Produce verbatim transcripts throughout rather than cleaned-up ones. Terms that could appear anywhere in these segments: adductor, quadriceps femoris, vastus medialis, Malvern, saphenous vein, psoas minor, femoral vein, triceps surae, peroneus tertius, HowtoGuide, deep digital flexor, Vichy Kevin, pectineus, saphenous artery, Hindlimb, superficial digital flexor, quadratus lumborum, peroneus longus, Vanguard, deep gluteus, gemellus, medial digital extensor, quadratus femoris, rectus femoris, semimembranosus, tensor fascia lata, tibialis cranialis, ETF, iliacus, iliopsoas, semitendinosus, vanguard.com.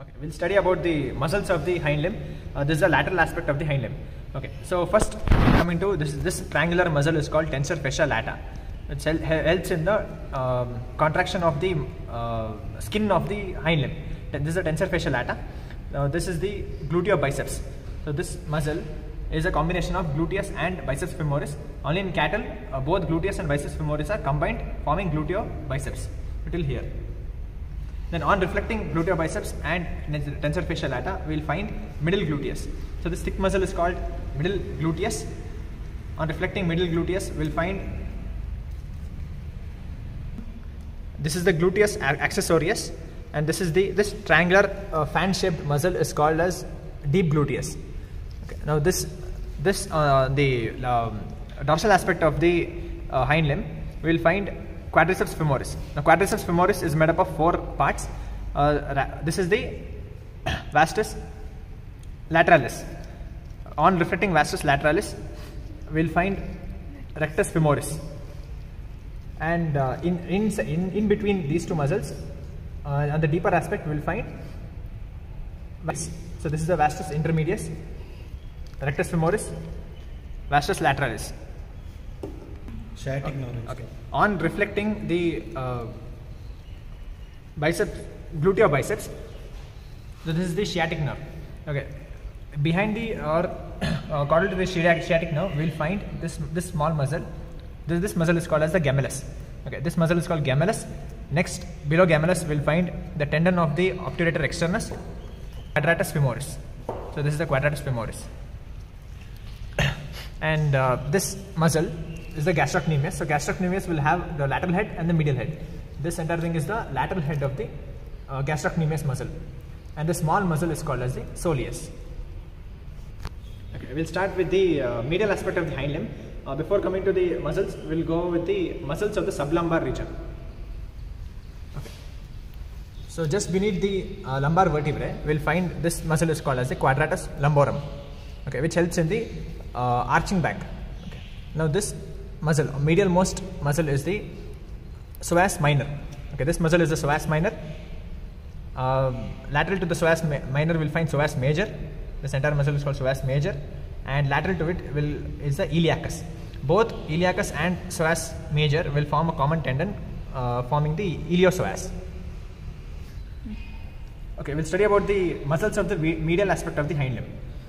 Okay, we'll study about the muscles of the hind limb. Uh, this is the lateral aspect of the hind limb. Okay, so first coming to this, this triangular muscle is called tensor fascia lata. It helps in the um, contraction of the uh, skin of the hind limb. This is the tensor fascia lata. Now this is the gluteal biceps. So this muscle is a combination of gluteus and biceps femoris. Only in cattle, uh, both gluteus and biceps femoris are combined, forming gluteal biceps till here. Then on reflecting gluteal biceps and tensor fascia lata, we will find middle gluteus. So this thick muscle is called middle gluteus. On reflecting middle gluteus, we will find this is the gluteus accessorius, and this is the this triangular uh, fan-shaped muscle is called as deep gluteus. Okay. Now this this uh, the um, dorsal aspect of the uh, hind limb, we will find quadriceps femoris. Now quadriceps femoris is made up of four parts. Uh, this is the vastus lateralis. On reflecting vastus lateralis, we will find rectus femoris. And uh, in, in, in, in between these two muscles, uh, on the deeper aspect, we will find, so this is the vastus intermedius, rectus femoris, vastus lateralis. Sciatic nerve. Okay. Okay. On reflecting the uh, biceps, gluteal biceps, so this is the sciatic nerve. Okay. Behind the, or uh, caudal to the sciatic nerve, we will find this, this small muscle. This, this muscle is called as the gemellus. Okay, this muscle is called gemellus. Next, below gemellus, we will find the tendon of the obturator externus, quadratus femoris. So this is the quadratus femoris. And uh, this muscle is the gastrocnemius. So gastrocnemius will have the lateral head and the medial head. This center thing is the lateral head of the uh, gastrocnemius muscle. And the small muscle is called as the soleus. Okay, we will start with the uh, medial aspect of the hind limb. Uh, before coming to the muscles, we will go with the muscles of the sublumbar region. Okay. So just beneath the uh, lumbar vertebrae, we will find this muscle is called as the quadratus lumborum, okay, which helps in the uh, arching back. Okay. Now this muscle, medial most muscle, is the psoas minor. Okay, this muscle is the psoas minor. Um, lateral to the psoas minor, we will find psoas major. This entire muscle is called psoas major. And lateral to it will is the iliacus. Both iliacus and psoas major will form a common tendon, uh, forming the iliopsoas. Okay, we'll study about the muscles of the medial aspect of the hind limb.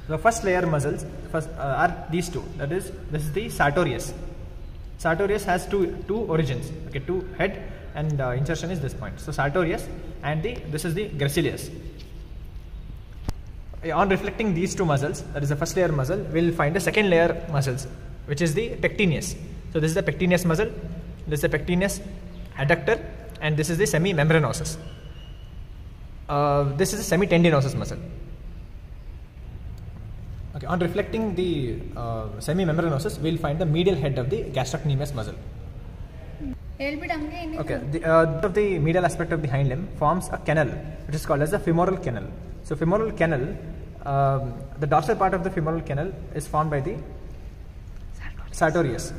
The first layer muscles first, uh, are these two. That is, this is the sartorius. Sartorius has two two origins. Okay, two head and uh, insertion is this point. So sartorius, and the this is the gracilis. On reflecting these two muscles, that is the first layer muscle, we will find the second layer muscles, which is the pectineus. So this is the pectineus muscle, this is the pectineus adductor, and this is the semimembranosus. Uh, this is the semitendinosus muscle. Okay, on reflecting the uh, semimembranosus, we will find the medial head of the gastrocnemius muscle. Okay, the, uh, the medial aspect of the hind limb forms a canal, which is called as the femoral canal. So femoral canal, um, the dorsal part of the femoral canal is formed by the sartorius. sartorius.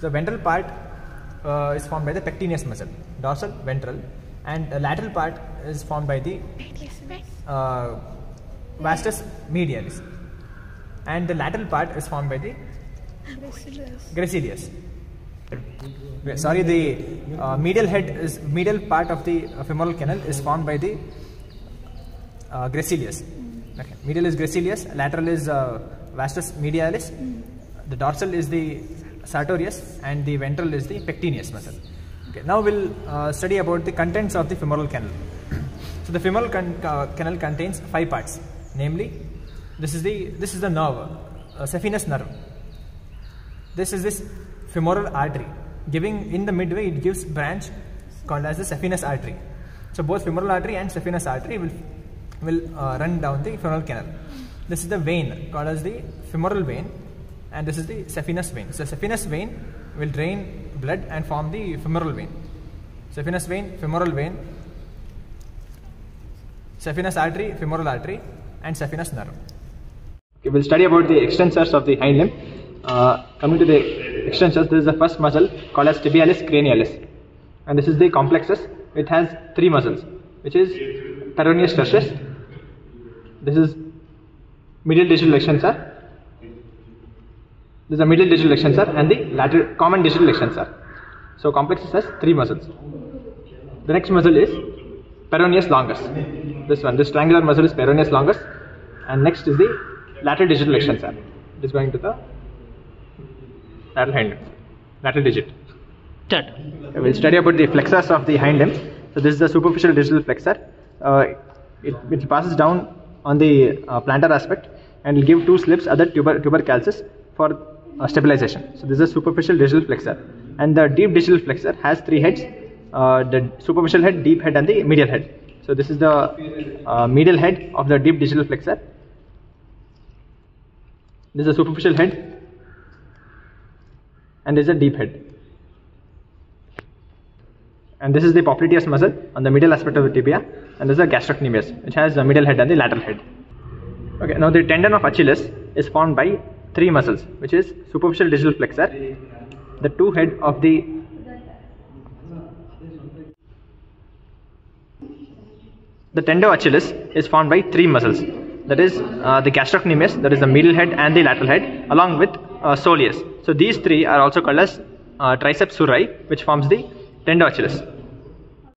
The ventral part uh, is formed by the pectineus muscle, dorsal, ventral, and the lateral part is formed by the uh, vastus medialis, and the lateral part is formed by the gracilis. Sorry, the uh, medial head is medial part of the uh, femoral canal is formed by the Uh, gracilis. Mm. Okay. Medial is gracilis, lateral is uh, vastus medialis, mm. The dorsal is the sartorius, and the ventral is the pectineus muscle. Okay. Now we'll uh, study about the contents of the femoral canal. So the femoral can uh, canal contains five parts, namely, this is the this is the nerve, uh, saphenous nerve. This is this femoral artery, giving in the midway it gives branch called as the saphenous artery. So both femoral artery and saphenous artery will will uh, run down the femoral canal. This is the vein called as the femoral vein, and this is the saphenous vein. So saphenous vein will drain blood and form the femoral vein. Saphenous vein, femoral vein, saphenous artery, femoral artery, and saphenous nerve. Okay, we'll study about the extensors of the hind limb. Uh, coming to the extensors, this is the first muscle called as tibialis cranialis, and this is the complexus. It has three muscles, which is peroneus tertius, This is medial digital extensor. This is a medial digital extensor and the lateral common digital extensor. So complexus has three muscles. The next muscle is peroneus longus. This one, this triangular muscle is peroneus longus, and next is the lateral digital extensor. It is going to the lateral hind limb, lateral digit. We will study about the flexors of the hind limb. So this is the superficial digital flexor. Uh, it, it passes down on the uh, plantar aspect and will give two slips, other tuber, tubercles for uh, stabilization. So this is superficial digital flexor, and the deep digital flexor has three heads: uh, the superficial head, deep head, and the medial head. So this is the uh, medial head of the deep digital flexor. This is a superficial head, and this is a deep head. And this is the popliteus muscle on the medial aspect of the tibia, and this is a gastrocnemius, which has the medial head and the lateral head. Okay, now the tendon of Achilles is formed by three muscles, which is superficial digital flexor, the two head of the the tendo Achilles is formed by three muscles, that is uh, the gastrocnemius, that is the medial head and the lateral head, along with uh, soleus. So these three are also called as uh, triceps surae, which forms the tendo Achilles.